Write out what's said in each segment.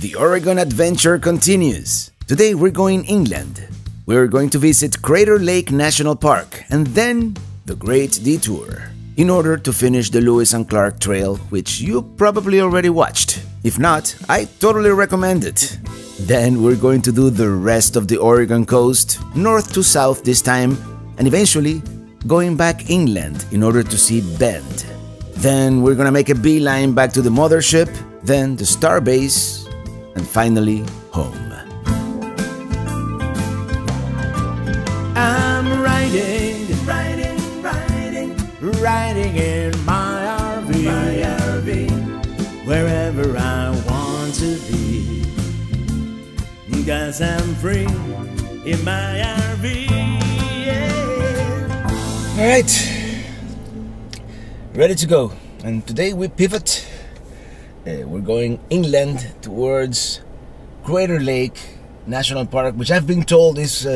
The Oregon adventure continues. Today we're going inland. We're going to visit Crater Lake National Park and then the Great Detour in order to finish the Lewis and Clark Trail, which you probably already watched. If not, I totally recommend it. Then we're going to do the rest of the Oregon coast, north to south this time, and eventually going back inland in order to see Bend. Then we're gonna make a beeline back to the mothership, then the star base, and finally, home. I'm riding in my RV, wherever I want to be, 'cause I'm free in my RV, yeah. All right, ready to go, and today we pivot. We're going inland towards Crater Lake National Park, which I've been told is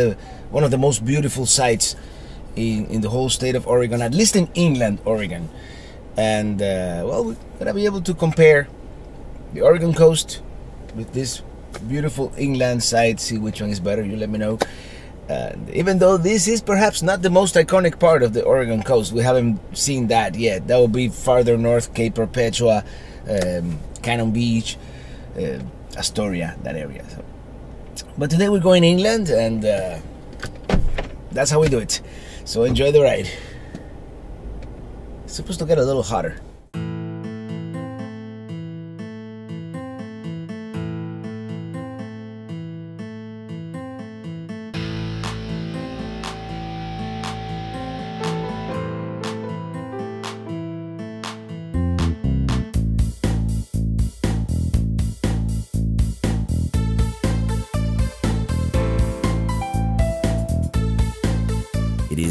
one of the most beautiful sites in the whole state of Oregon, at least in inland Oregon. And well, we're gonna be able to compare the Oregon coast with this beautiful inland site, see which one is better. You let me know. And even though this is perhaps not the most iconic part of the Oregon coast, we haven't seen that yet. That will be farther north, Cape Perpetua, Cannon Beach, Astoria, that area. So, but today we're going inland, and that's how we do it. So enjoy the ride. It's supposed to get a little hotter.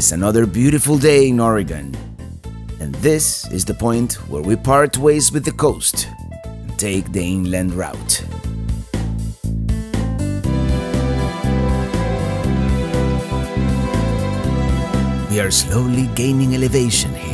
It's another beautiful day in Oregon, and this is the point where we part ways with the coast and take the inland route. We are slowly gaining elevation here.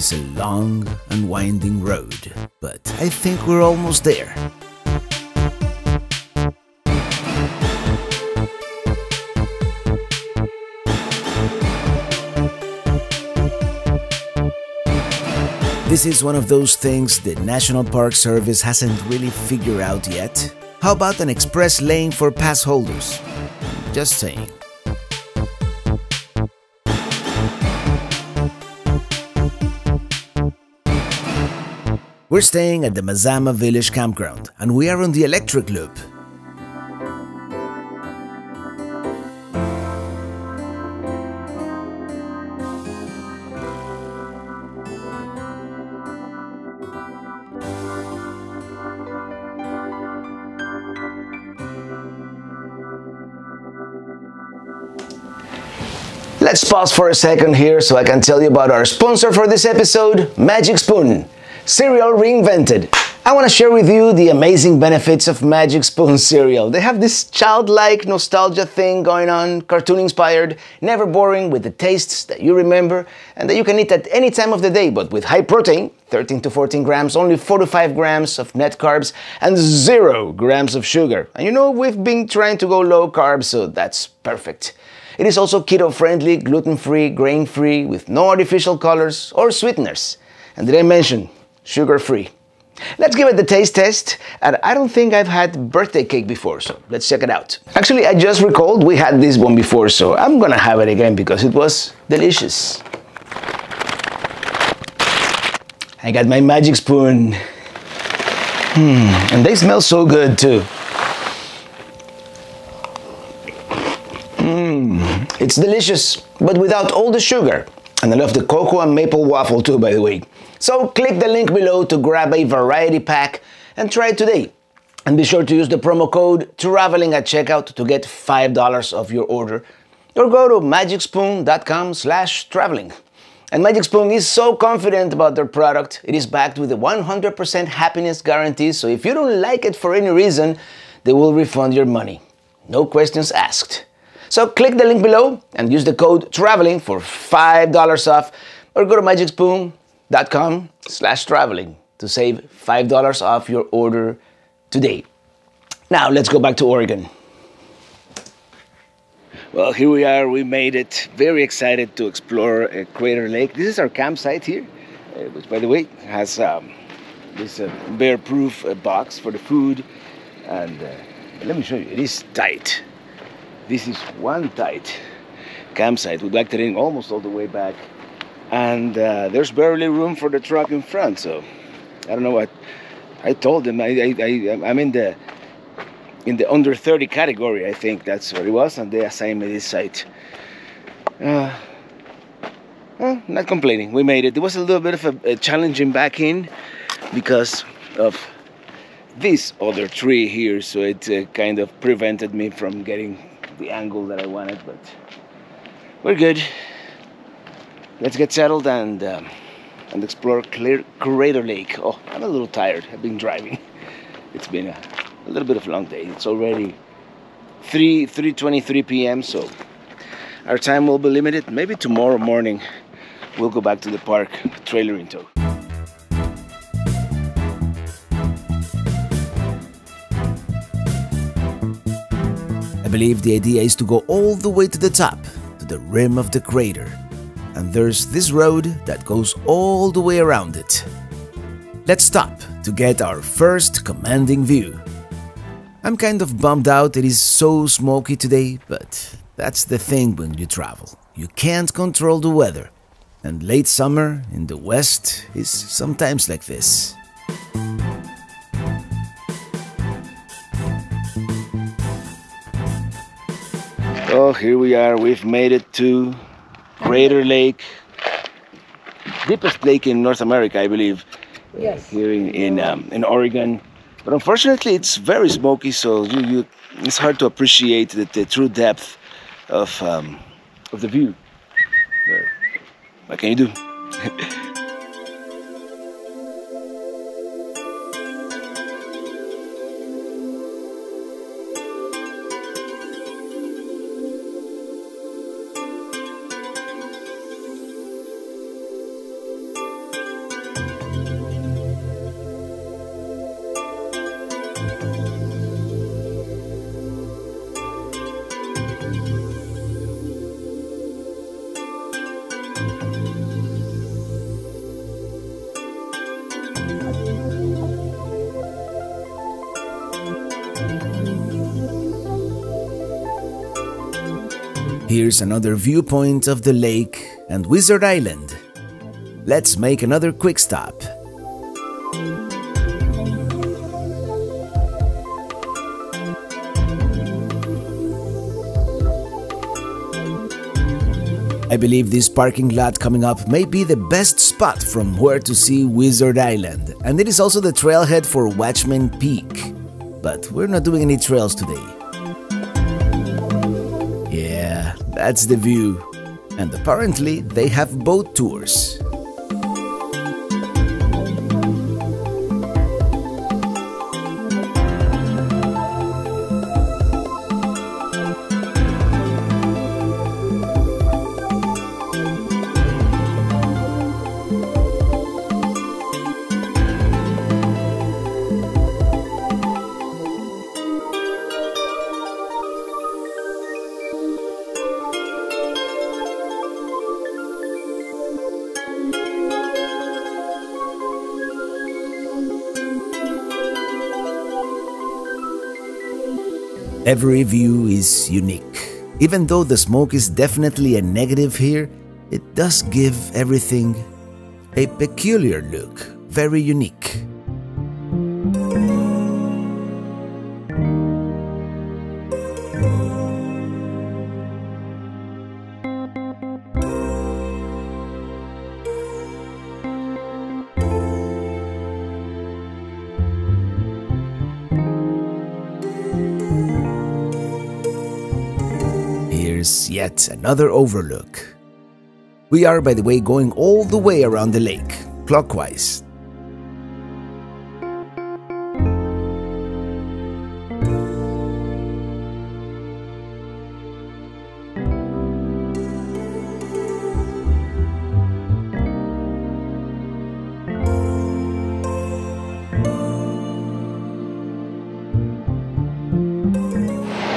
It's a long and winding road, but I think we're almost there. This is one of those things the National Park Service hasn't really figured out yet. How about an express lane for pass holders? Just saying. We're staying at the Mazama Village Campground, and we are on the electric loop. Let's pause for a second here so I can tell you about our sponsor for this episode, Magic Spoon, cereal reinvented. I want to share with you the amazing benefits of Magic Spoon cereal. They have this childlike nostalgia thing going on, cartoon inspired, never boring, with the tastes that you remember and that you can eat at any time of the day, but with high protein, 13 to 14 grams, only 4 to 5 grams of net carbs and 0 grams of sugar. And you know, we've been trying to go low carb, so that's perfect. It is also keto-friendly, gluten-free, grain-free, with no artificial colors or sweeteners. And did I mention sugar-free? Let's give it the taste test, and I don't think I've had birthday cake before, so let's check it out. Actually, I just recalled we had this one before, so I'm gonna have it again because it was delicious. I got my Magic Spoon. And they smell so good too. It's delicious, but without all the sugar. And I love the cocoa and maple waffle too, by the way. So click the link below to grab a variety pack and try it today. And be sure to use the promo code TRAVELING at checkout to get $5 off your order, or go to magicspoon.com/traveling. And Magic Spoon is so confident about their product. It is backed with a 100% happiness guarantee, so if you don't like it for any reason, they will refund your money. No questions asked. So click the link below and use the code TRAVELING for $5 off, or go to magicspoon.com/traveling to save $5 off your order today. Now let's go back to Oregon. Well, here we are, we made it. Very excited to explore Crater Lake. This is our campsite here, which by the way has this bear-proof box for the food. And let me show you, it is tight. This is one tight campsite. We backed it in almost all the way back. And there's barely room for the truck in front, so I don't know what I told them. I'm in the under 30 category, I think that's what it was, and they assigned me this site. Not complaining, we made it. There was a little bit of a challenging back in because of this other tree here, so it kind of prevented me from getting the angle that I wanted, but we're good. Let's get settled and explore Crater Lake. Oh, I'm a little tired. I've been driving. It's been a little bit of a long day. It's already 3:23 p.m. so our time will be limited. Maybe tomorrow morning we'll go back to the park, trailer in tow. I believe the idea is to go all the way to the top, to the rim of the crater. And there's this road that goes all the way around it. Let's stop to get our first commanding view. I'm kind of bummed out it is so smoky today, but that's the thing when you travel. You can't control the weather, and late summer in the west is sometimes like this. Oh, here we are, we've made it to Crater Lake, deepest lake in North America, I believe. Yes. Here in Oregon, but unfortunately it's very smoky, so it's hard to appreciate the true depth of the view. But what can you do? Here's another viewpoint of the lake and Wizard Island. Let's make another quick stop. I believe this parking lot coming up may be the best spot from where to see Wizard Island, and it is also the trailhead for Watchman Peak. But we're not doing any trails today. Yeah, that's the view. and apparently they have boat tours. Every view is unique. Even though the smoke is definitely a negative here, it does give everything a peculiar look, very unique. Yet another overlook. We are, by the way, going all the way around the lake, clockwise.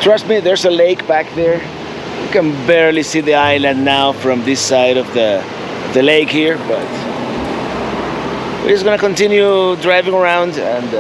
Trust me, there's a lake back there. You can barely see the island now from this side of the lake here, but we're just gonna continue driving around and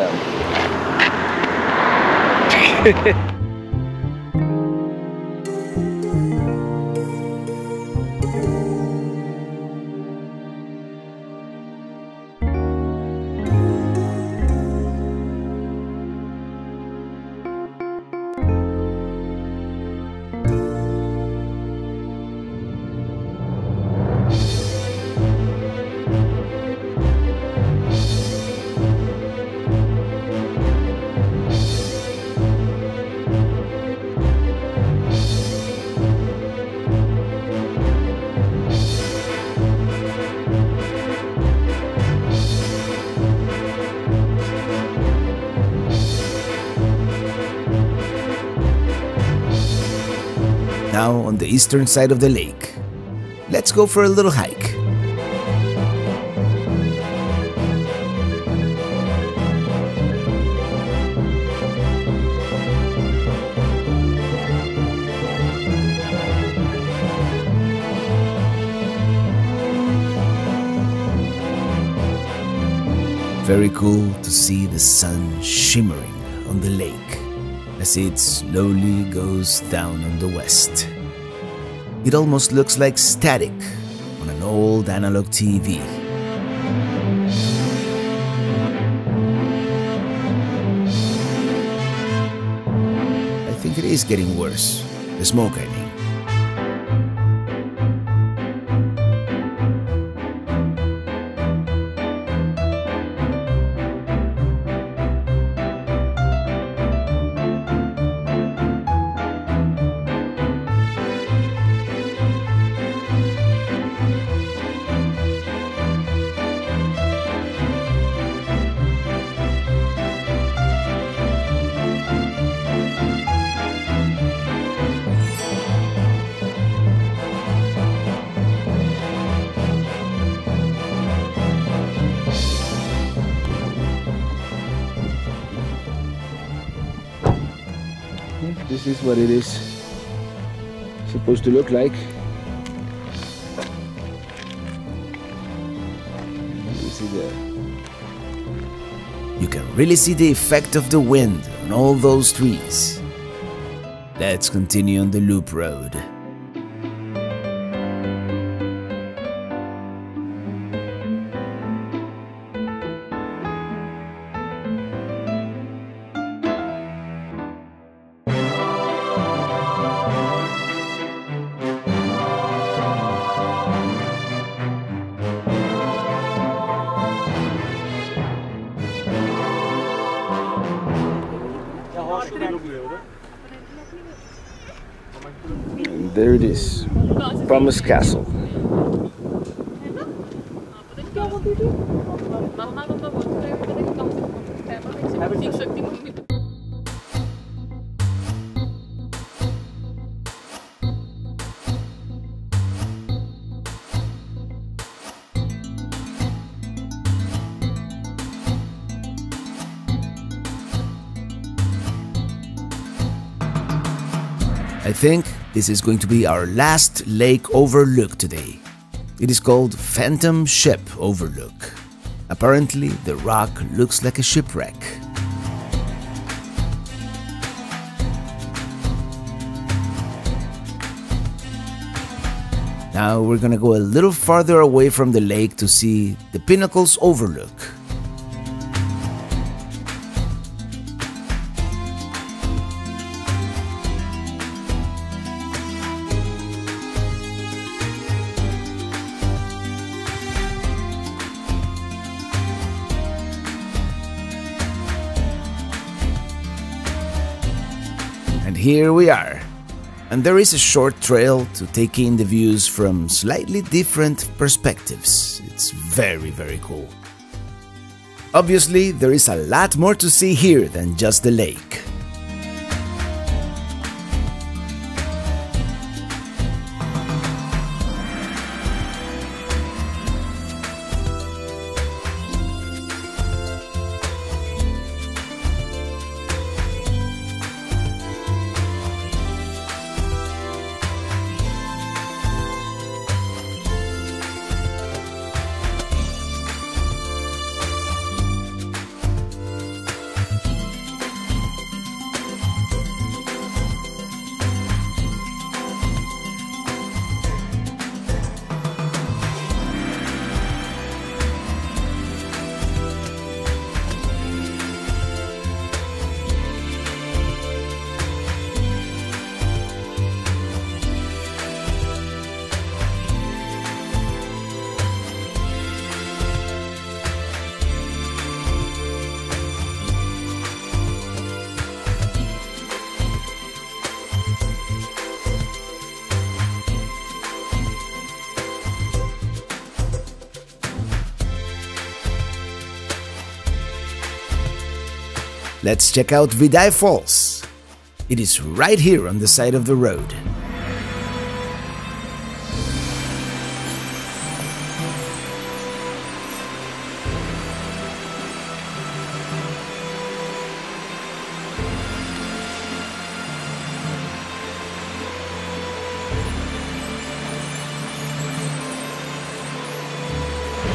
on the eastern side of the lake. Let's go for a little hike. Very cool to see the sun shimmering on the lake as it slowly goes down on the west. It almost looks like static on an old analog TV. I think it is getting worse. The smoke, I mean. This is what it is supposed to look like. You can really see the effect of the wind on all those trees. Let's continue on the loop road. And there it is, Promise Castle. I think this is going to be our last lake overlook today. It is called Phantom Ship Overlook. Apparently, the rock looks like a shipwreck. Now we're gonna go a little farther away from the lake to see the Pinnacles Overlook. Here we are, and there is a short trail to take in the views from slightly different perspectives. It's very cool. Obviously, there is a lot more to see here than just the lake. Let's check out Vidae Falls. It is right here on the side of the road.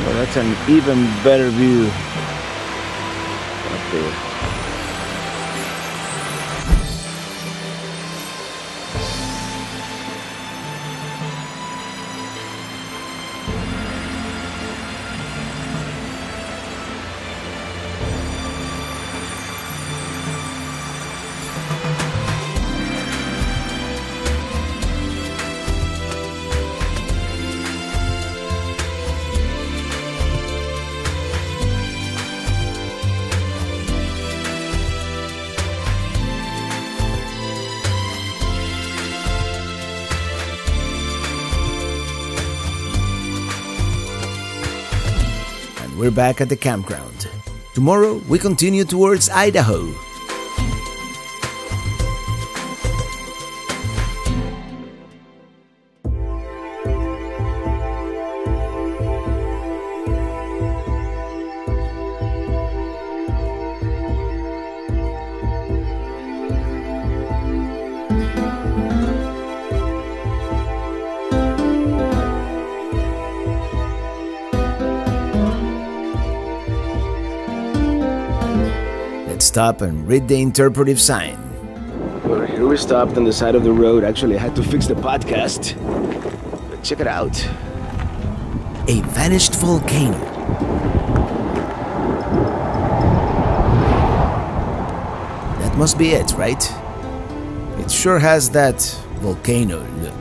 Well, that's an even better view up there. We're back at the campground. Tomorrow, we continue towards Idaho. Stop and read the interpretive sign. Well, here we stopped on the side of the road. Actually, I had to fix the podcast. But check it out. A vanished volcano. That must be it, right? It sure has that volcano look.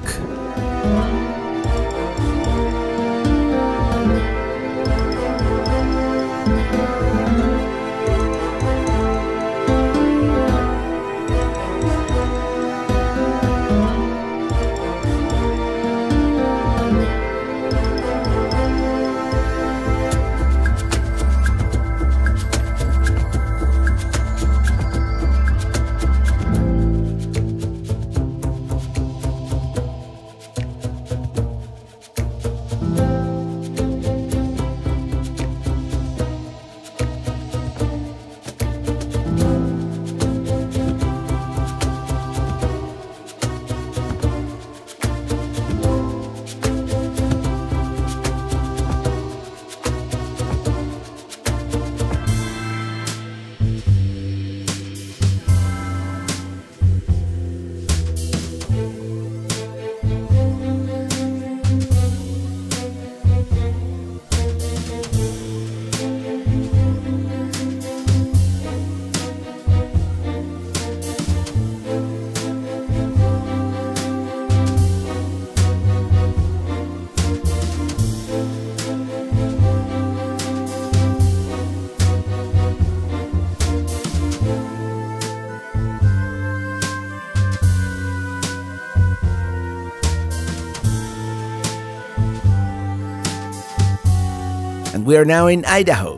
and we are now in Idaho.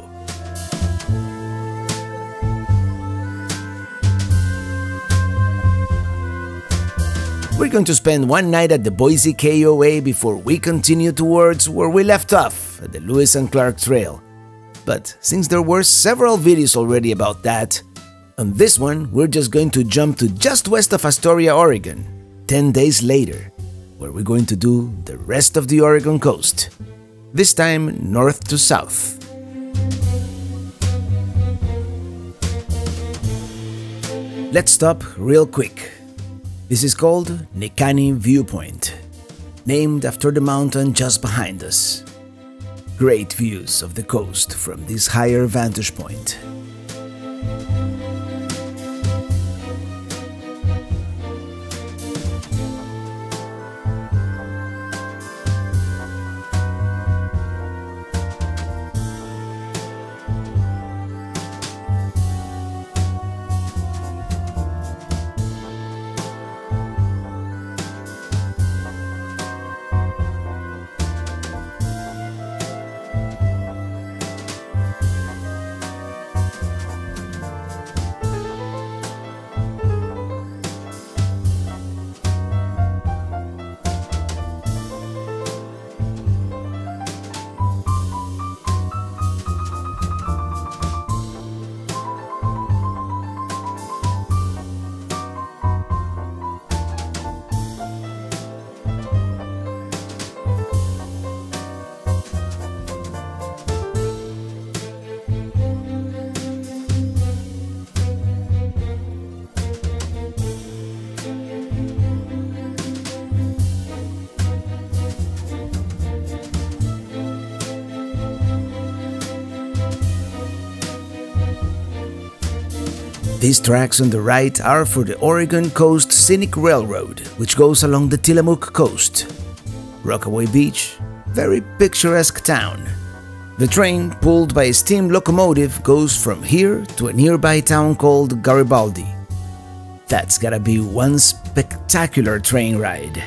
We're going to spend one night at the Boise KOA before we continue towards where we left off, at the Lewis and Clark Trail. But since there were several videos already about that, on this one we're just going to jump to just west of Astoria, Oregon, 10 days later, where we're going to do the rest of the Oregon coast, this time north to south. Let's stop real quick. This is called Nikani Viewpoint, named after the mountain just behind us. Great views of the coast from this higher vantage point. These tracks on the right are for the Oregon Coast Scenic Railroad, which goes along the Tillamook Coast. Rockaway Beach, very picturesque town. The train, pulled by a steam locomotive, goes from here to a nearby town called Garibaldi. That's gotta be one spectacular train ride.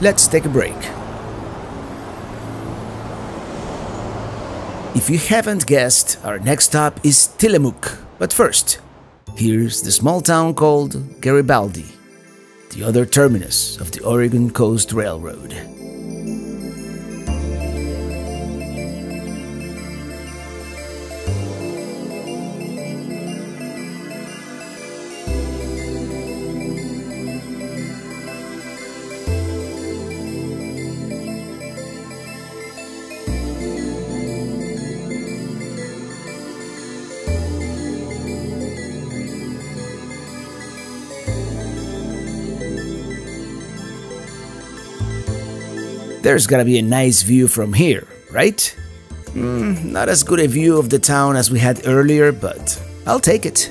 Let's take a break. If you haven't guessed, our next stop is Tillamook. But first, here's the small town called Garibaldi, the other terminus of the Oregon Coast Railroad. There's gotta be a nice view from here, right? Not as good a view of the town as we had earlier, but I'll take it.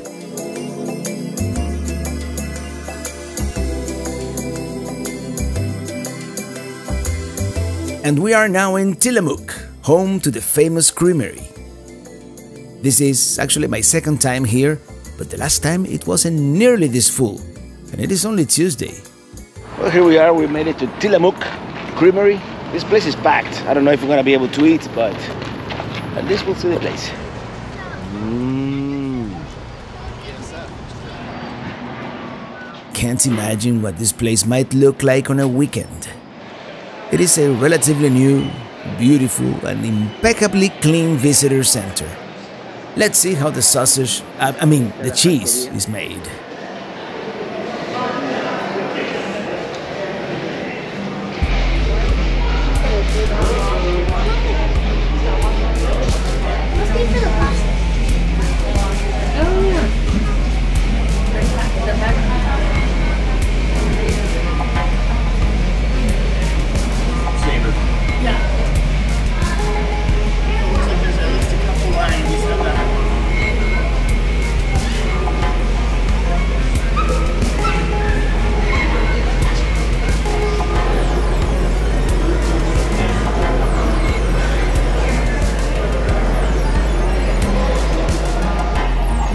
And we are now in Tillamook, home to the famous creamery. This is actually my second time here, but the last time it wasn't nearly this full, and it is only Tuesday. Well, here we are, we made it to Tillamook Creamery. This place is packed. I don't know if we're gonna be able to eat, but at least we'll see the place. Can't imagine what this place might look like on a weekend. It is a relatively new, beautiful, and impeccably clean visitor center. Let's see how the sausage, the cheese is made.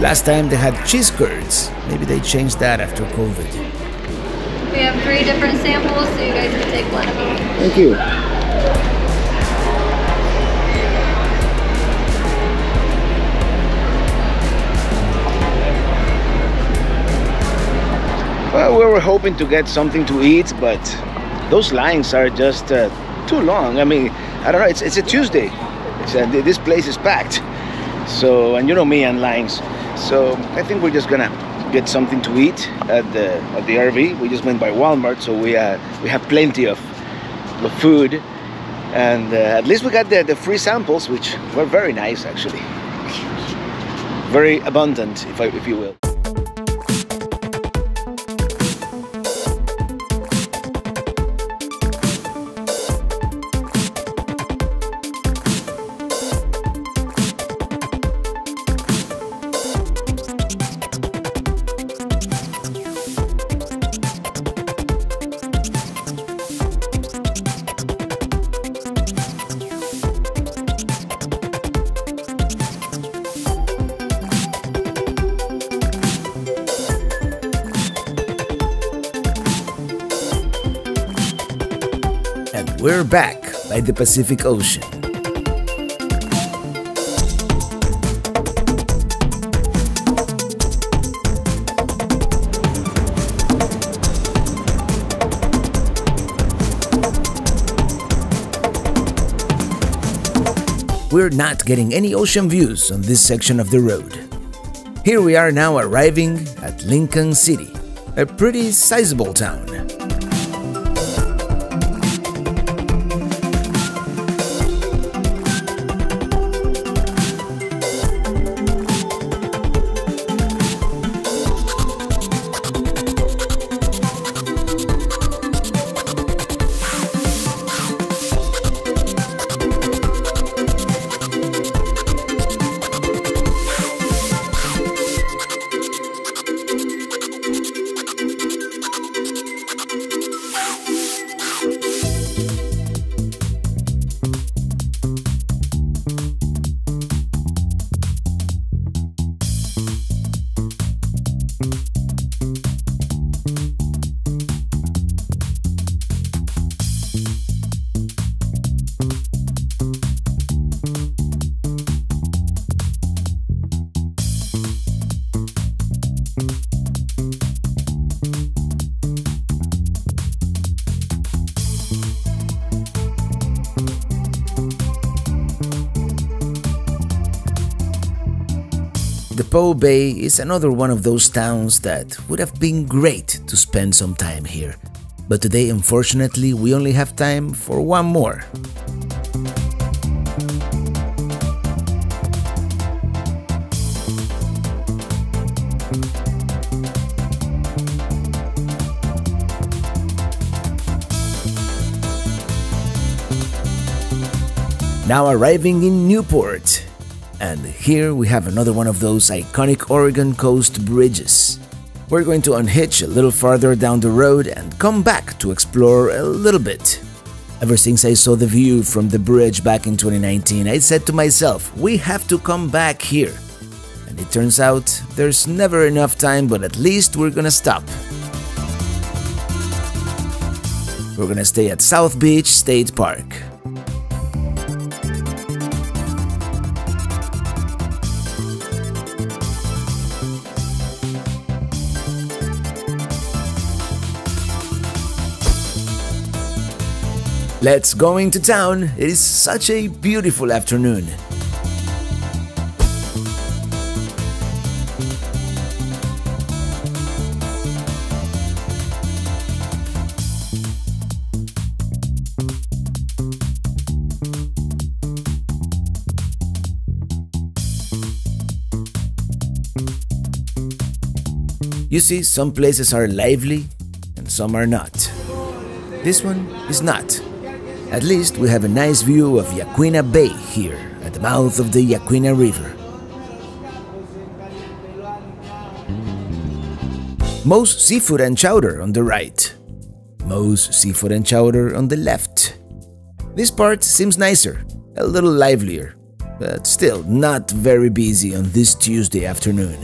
Last time they had cheese curds. Maybe they changed that after COVID. We have 3 different samples, so you guys can take one of them. Thank you. Well, we were hoping to get something to eat, but those lines are just too long. I mean, I don't know, it's a Tuesday. This place is packed. So, and you know me and lines. So I think we're just gonna get something to eat at the RV. We just went by Walmart, so we have plenty of food, and at least we got the free samples, which were very nice, actually, very abundant, if you will. We're back by the Pacific Ocean. We're not getting any ocean views on this section of the road. Here we are now arriving at Lincoln City, a pretty sizable town. Po Bay is another one of those towns that would have been great to spend some time here, but today unfortunately we only have time for one more. Now arriving in Newport. And here we have another one of those iconic Oregon Coast bridges. We're going to unhitch a little farther down the road and come back to explore a little bit. Ever since I saw the view from the bridge back in 2019, I said to myself, we have to come back here. And it turns out there's never enough time, but at least we're gonna stop. We're gonna stay at South Beach State Park. Let's go into town. It is such a beautiful afternoon. You see, some places are lively and some are not. This one is not. At least we have a nice view of Yaquina Bay here, at the mouth of the Yaquina River. Moe's Seafood and Chowder on the right. Moe's Seafood and Chowder on the left. This part seems nicer, a little livelier. but still not very busy on this Tuesday afternoon.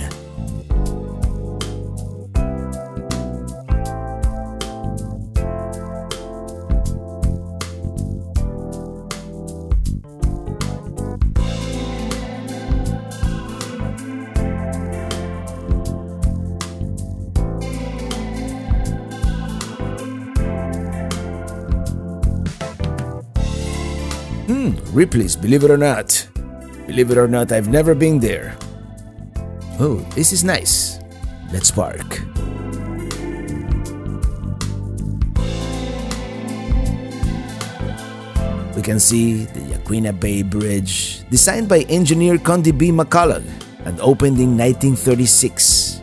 Ripley's, believe it or not. Believe it or not, I've never been there. Oh, this is nice. Let's park. We can see the Yaquina Bay Bridge, designed by engineer Conde B. McCullough and opened in 1936.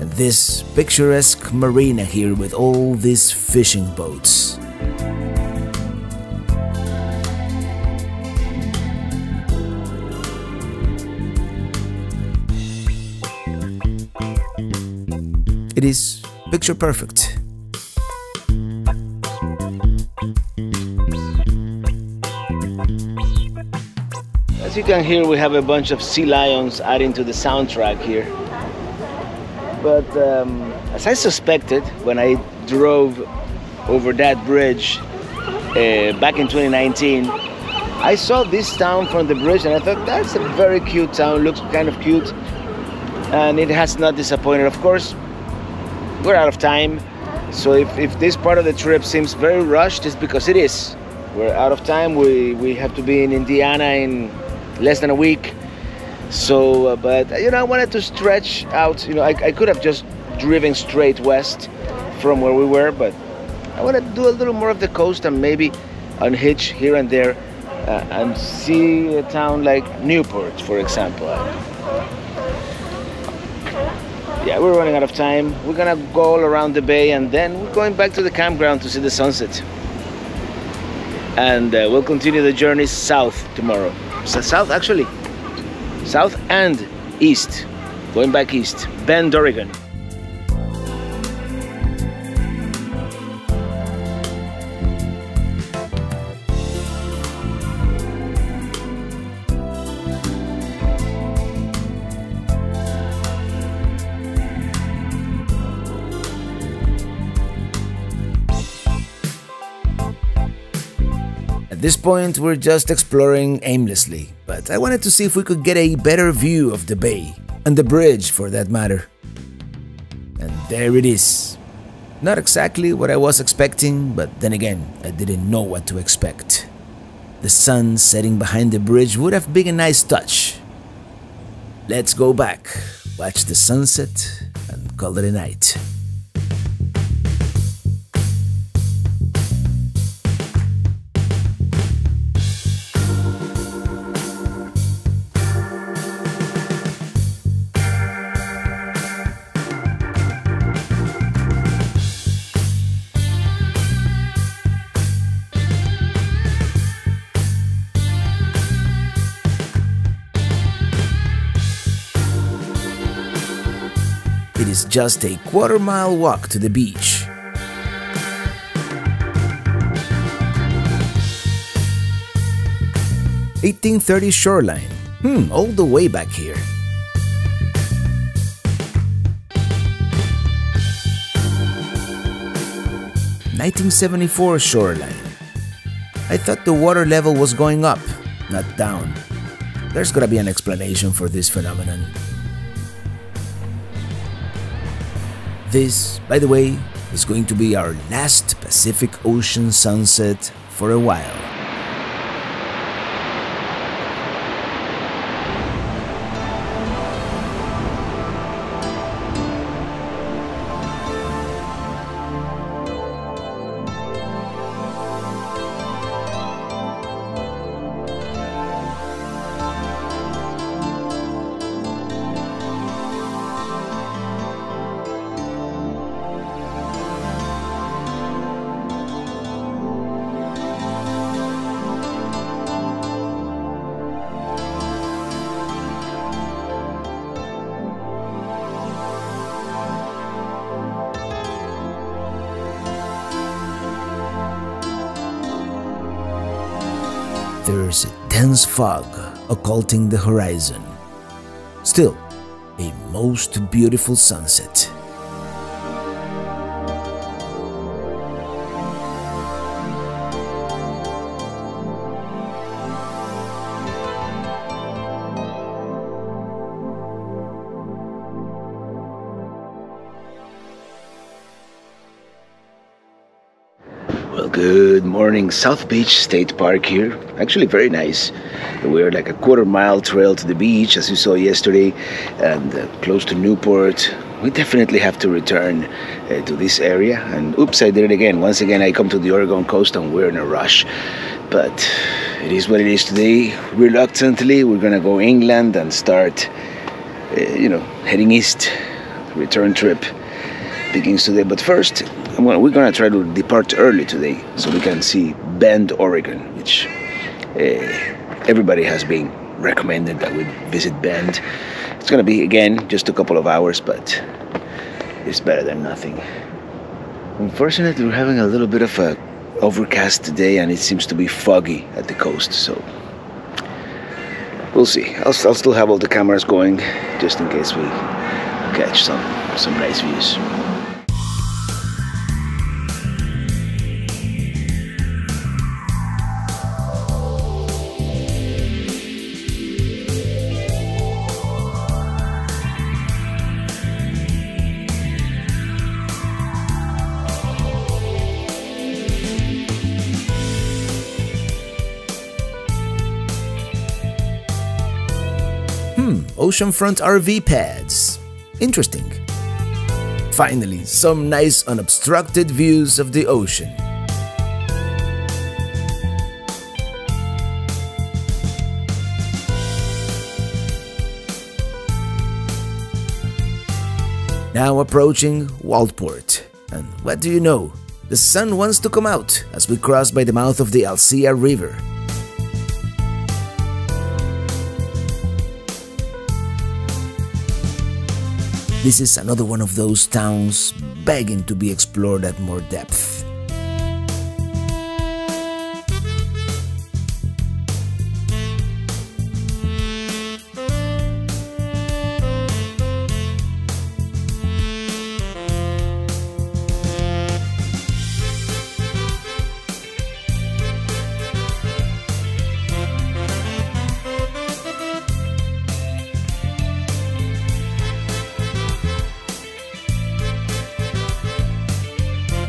And this picturesque marina here with all these fishing boats. It is picture perfect. As you can hear, we have a bunch of sea lions adding to the soundtrack here. But as I suspected when I drove over that bridge back in 2019, I saw this town from the bridge and I thought, that's a very cute town, looks kind of cute. And it has not disappointed, of course. We're out of time, so if this part of the trip seems very rushed, it's because it is. We're out of time. We have to be in Indiana in less than a week. So, but you know, I wanted to stretch out. You know, I could have just driven straight west from where we were, but I wanted to do a little more of the coast and maybe unhitch here and there and see a town like Newport, for example. Yeah, we're running out of time. We're gonna go all around the bay and then we're going back to the campground to see the sunset. And we'll continue the journey south tomorrow. So south, actually. South and east. Going back east. Bend, Oregon. At this point, we're just exploring aimlessly, but I wanted to see if we could get a better view of the bay, and the bridge for that matter. And there it is. Not exactly what I was expecting, but then again, I didn't know what to expect. The sun setting behind the bridge would have been a nice touch. Let's go back, watch the sunset, and call it a night. Just a quarter-mile walk to the beach. "1830 shoreline. All the way back here. "1974 shoreline. I thought the water level was going up, not down. There's gotta be an explanation for this phenomenon. This, by the way, is going to be our last Pacific Ocean sunset for a while. There's a dense fog occulting the horizon. Still, a most beautiful sunset. Good morning, South Beach State Park here. Actually very nice. We're like a quarter-mile trail to the beach, as you saw yesterday, and close to Newport. We definitely have to return to this area. And oops, I did it again. Once again, I come to the Oregon coast and we're in a rush. But it is what it is today. Reluctantly, we're gonna go inland and start, heading east. Return trip begins today. But first, we're going to try to depart early today so we can see Bend, Oregon, which everybody has been recommended that we visit Bend. It's going to be, again, just a couple of hours, but it's better than nothing. Unfortunately, we're having a little bit of a overcast today, and it seems to be foggy at the coast, so we'll see. I'll still have all the cameras going just in case we catch some nice views. Oceanfront RV pads. Interesting. Finally, some nice unobstructed views of the ocean. Now approaching Waldport. And what do you know? The sun wants to come out as we cross by the mouth of the Alsea River. This is another one of those towns begging to be explored at more depth.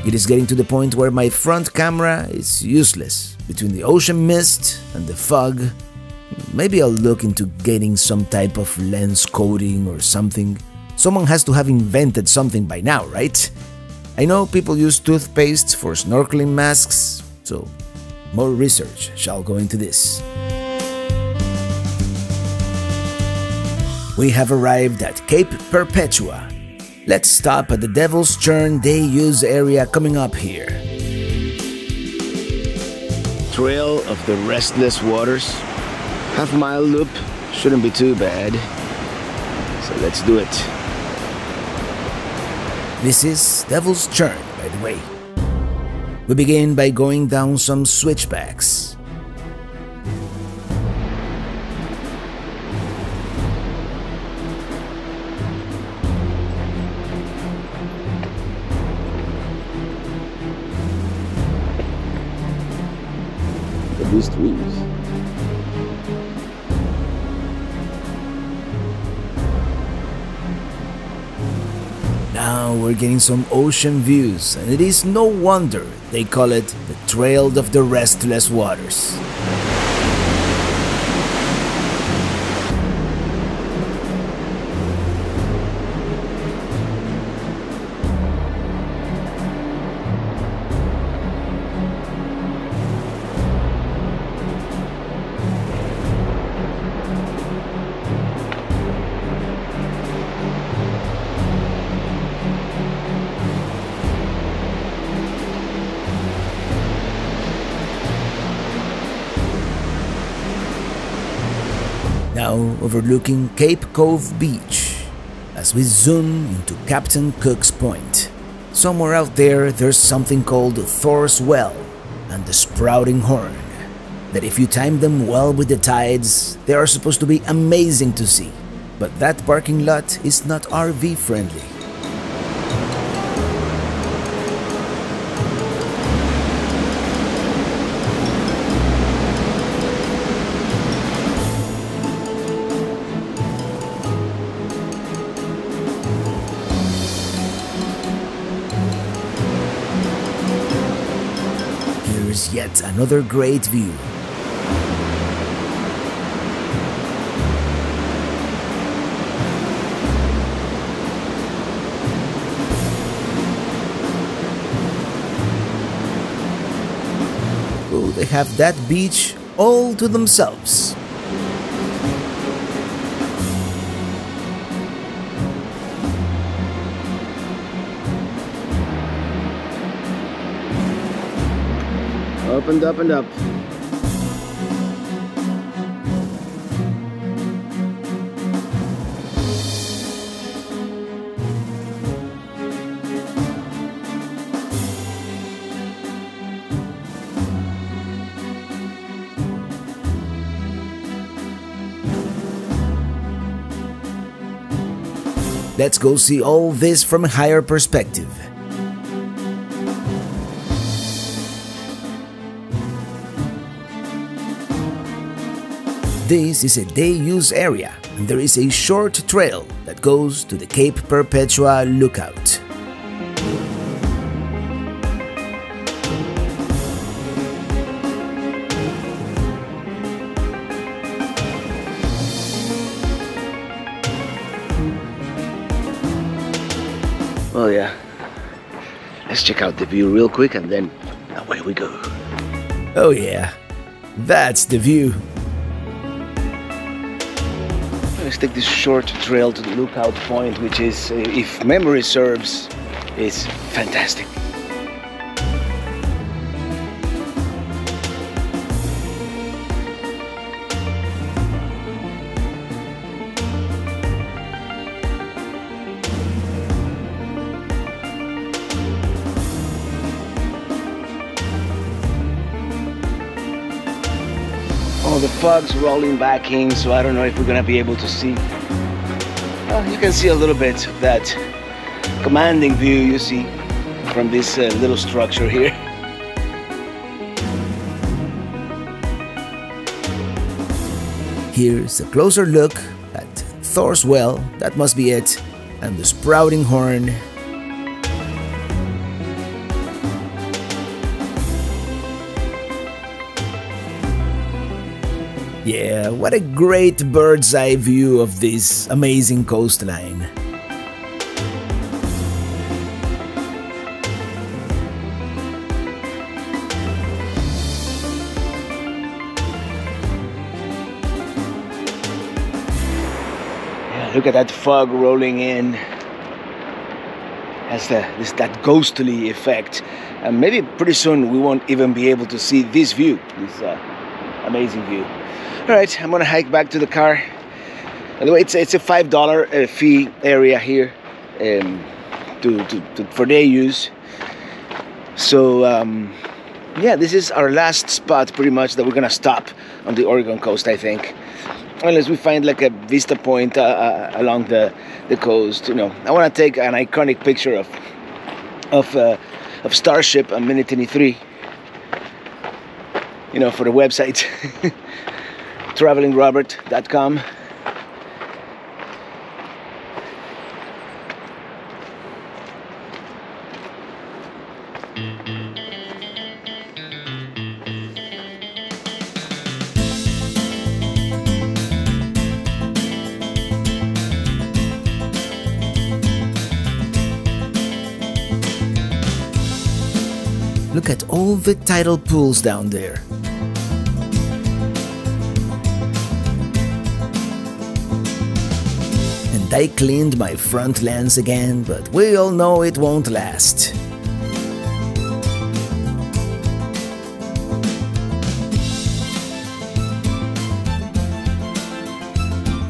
It is getting to the point where my front camera is useless. Between the ocean mist and the fog, maybe I'll look into getting some type of lens coating or something. Someone has to have invented something by now, right? I know people use toothpastes for snorkeling masks, so more research shall go into this. We have arrived at Cape Perpetua. Let's stop at the Devil's Churn day use area coming up here. Trail of the Restless Waters. Half-mile loop, shouldn't be too bad. So let's do it. This is Devil's Churn, by the way. We begin by going down some switchbacks. These trees. Now we're getting some ocean views, and it is no wonder they call it the Trail of the Restless Waters. Now overlooking Cape Cove Beach, as we zoom into Captain Cook's Point. Somewhere out there, there's something called Thor's Well and the Sprouting Horn. that if you time them well with the tides, they are supposed to be amazing to see. But that parking lot is not RV friendly. Here's yet another great view. They have that beach all to themselves. Up and up and up. Let's go see all this from a higher perspective. This is a day-use area, and there is a short trail that goes to the Cape Perpetua lookout. Oh yeah, let's check out the view real quick and then away we go. Oh yeah, that's the view. Let's take this short trail to the lookout point, which is, if memory serves, is fantastic. The fog's rolling back in, so I don't know if we're gonna be able to see. Well, you can see a little bit of that commanding view you see from this little structure here. Here's a closer look at Thor's Well, that must be it, and the Sprouting Horn. Yeah, what a great bird's eye view of this amazing coastline. Yeah, look at that fog rolling in. Has that ghostly effect. And maybe pretty soon we won't even be able to see this view, this amazing view. Alright, I'm gonna hike back to the car. By the way, it's a $5 fee area here for day use. So yeah, this is our last spot pretty much that we're gonna stop on the Oregon coast, I think. Unless we find like a vista point along the coast, you know. I wanna take an iconic picture of Starship on Minute 23. You know, for the website. travelingrobert.com. Look at all the tidal pools down there. I cleaned my front lens again, but we all know it won't last.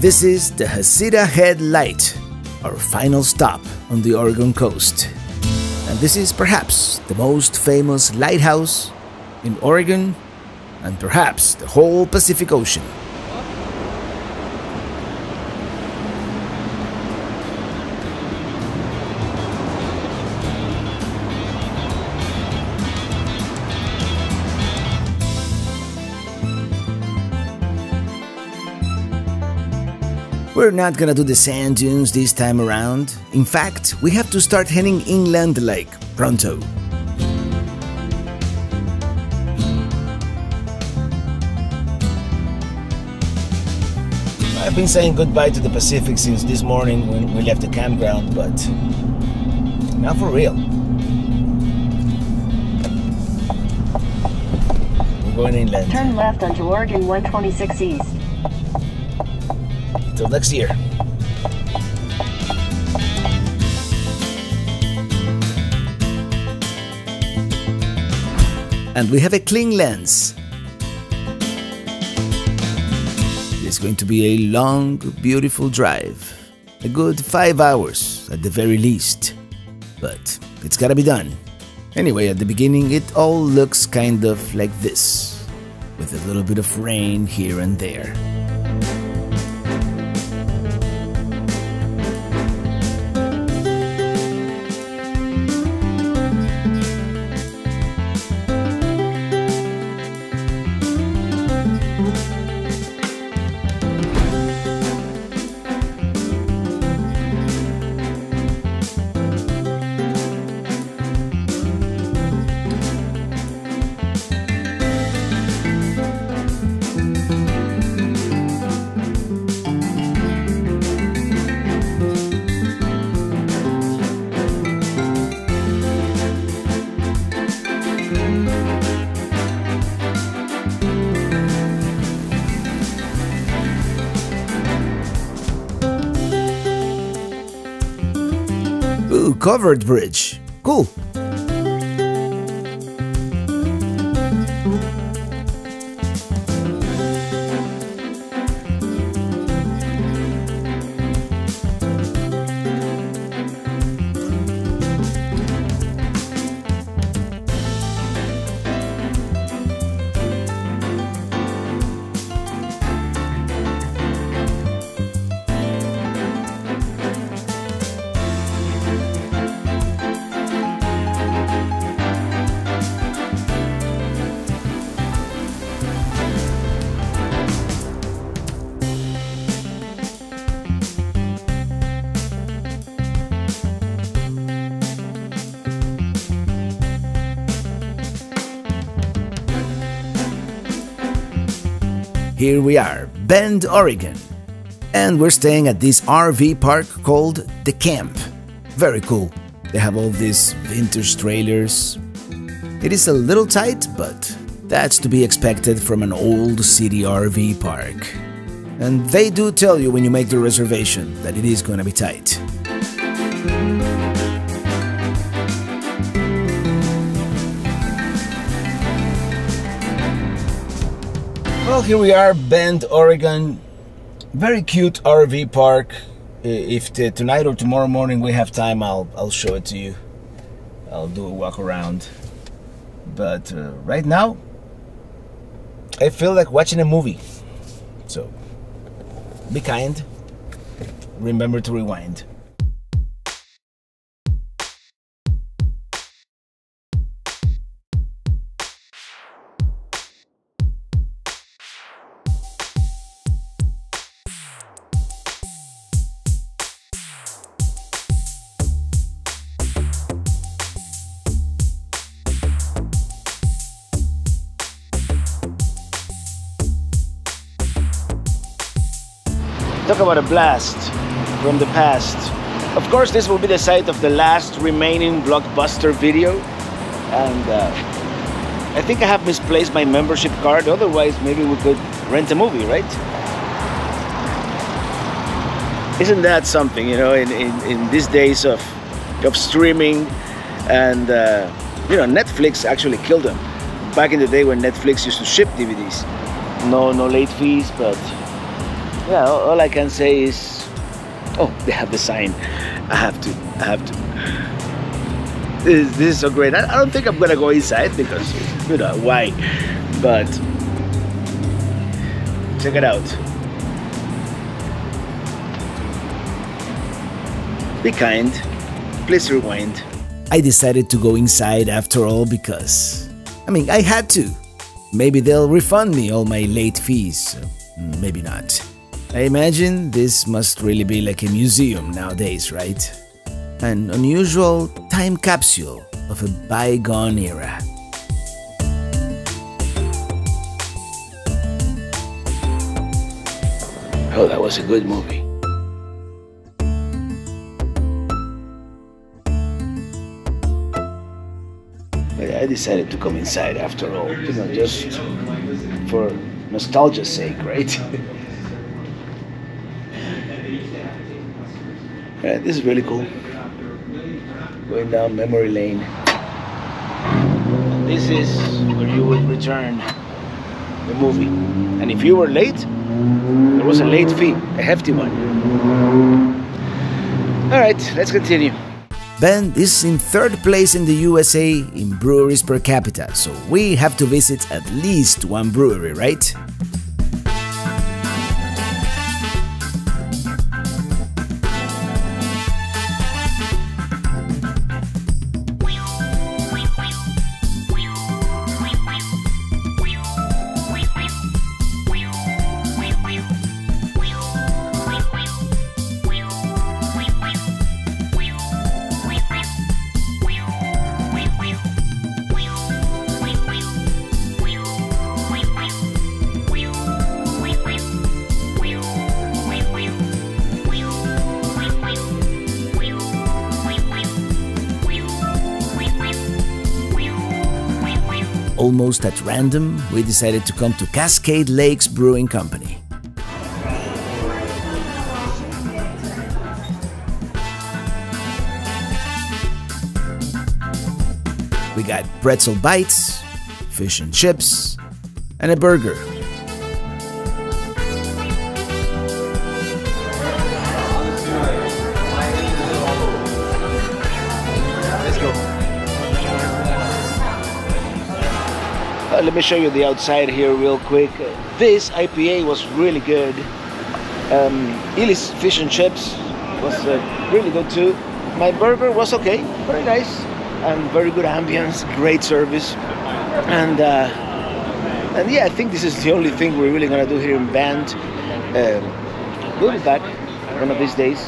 This is the Hasita Head Light, our final stop on the Oregon coast. And this is perhaps the most famous lighthouse in Oregon and perhaps the whole Pacific Ocean. We're not gonna do the sand dunes this time around. In fact, we have to start heading inland the lake, pronto. I've been saying goodbye to the Pacific since this morning when we left the campground, but not for real. We're going inland. Turn left onto Oregon 126 East. Till next year. And we have a clean lens. It's going to be a long, beautiful drive. A good 5 hours at the very least. But it's gotta be done. Anyway, at the beginning it all looks kind of like this, with a little bit of rain here and there. Covered bridge. Cool. Here we are, Bend, Oregon, and we're staying at this RV park called The Camp. Very cool. They have all these vintage trailers. It is a little tight, but that's to be expected from an old city RV park. And they do tell you when you make the reservation that it is gonna be tight. Well, here we are, Bend, Oregon. Very cute RV park. If tonight or tomorrow morning we have time, I'll show it to you. I'll do a walk around. But right now, I feel like watching a movie. So, be kind. Remember to rewind. Talk about a blast from the past. Of course, this will be the site of the last remaining Blockbuster video. And I think I have misplaced my membership card. Otherwise, maybe we could rent a movie, right? Isn't that something, you know, in these days of streaming and, you know, Netflix actually killed them. Back in the day when Netflix used to ship DVDs. No late fees, but... yeah, all I can say is, oh, they have the sign. I have to. This is so great. I don't think I'm gonna go inside because, you know, why? But Check it out. Be kind. Please rewind. I decided to go inside after all because, I mean, I had to. Maybe they'll refund me all my late fees. Maybe not. I imagine this must really be like a museum nowadays, right? An unusual time capsule of a bygone era. Oh, that was a good movie. I decided to come inside after all, you know, just for nostalgia's sake, right? Yeah, this is really cool. Going down memory lane. This is where you would return the movie. And if you were late, there was a late fee, a hefty one. All right, let's continue. Bend is in third place in the USA in breweries per capita, so we have to visit at least one brewery, right? Almost at random, we decided to come to Cascade Lakes Brewing Company. We got pretzel bites, fish and chips, and a burger. Let me show you the outside here real quick. This IPA was really good. Illy's fish and chips was really good too. My burger was okay, very nice, and very good ambience, great service. And yeah, I think this is the only thing we're really gonna do here in Bend. We'll be back one of these days.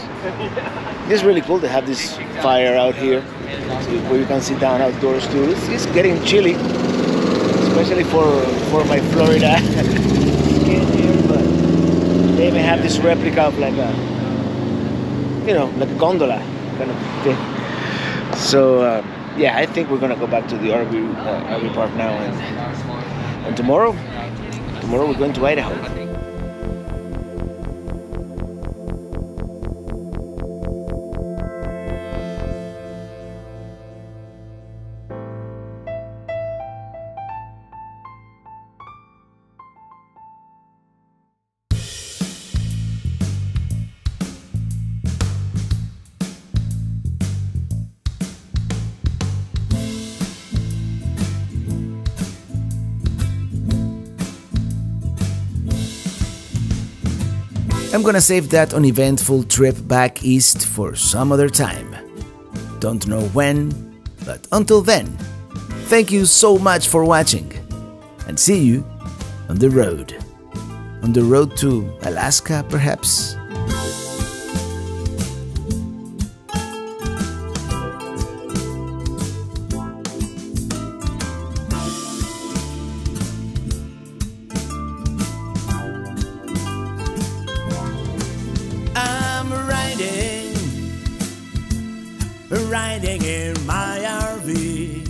It's really cool to have this fire out here where you can sit down outdoors too. It's getting chilly. Especially for my Florida skin here, but they may have this replica of like a, you know, like a gondola kind of thing. So yeah, I think we're gonna go back to the RV park now, and tomorrow we're going to Idaho. I'm gonna save that uneventful trip back east for some other time. Don't know when, but until then, thank you so much for watching, and see you on the road. On the road to Alaska, perhaps? Riding in my RV.